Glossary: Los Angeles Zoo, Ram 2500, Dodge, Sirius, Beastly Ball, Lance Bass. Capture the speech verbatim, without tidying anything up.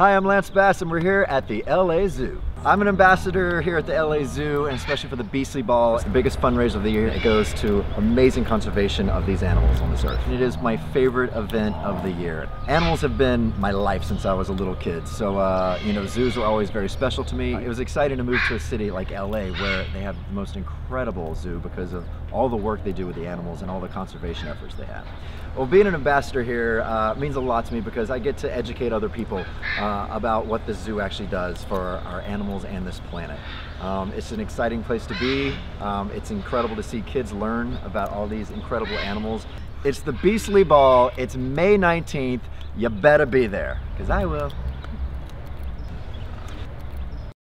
Hi, I'm Lance Bass and we're here at the L A Zoo. I'm an ambassador here at the L A Zoo, and especially for the Beastly Ball. It's the biggest fundraiser of the year. It goes to amazing conservation of these animals on this earth. It is my favorite event of the year. Animals have been my life since I was a little kid. So, uh, you know, zoos were always very special to me. It was exciting to move to a city like L A where they have the most incredible zoo because of all the work they do with the animals and all the conservation efforts they have. Well, being an ambassador here uh, means a lot to me because I get to educate other people uh, about what the zoo actually does for our animals and this planet. Um, it's an exciting place to be. Um, it's incredible to see kids learn about all these incredible animals. It's the Beastly Ball. It's May nineteenth. You better be there, because I will.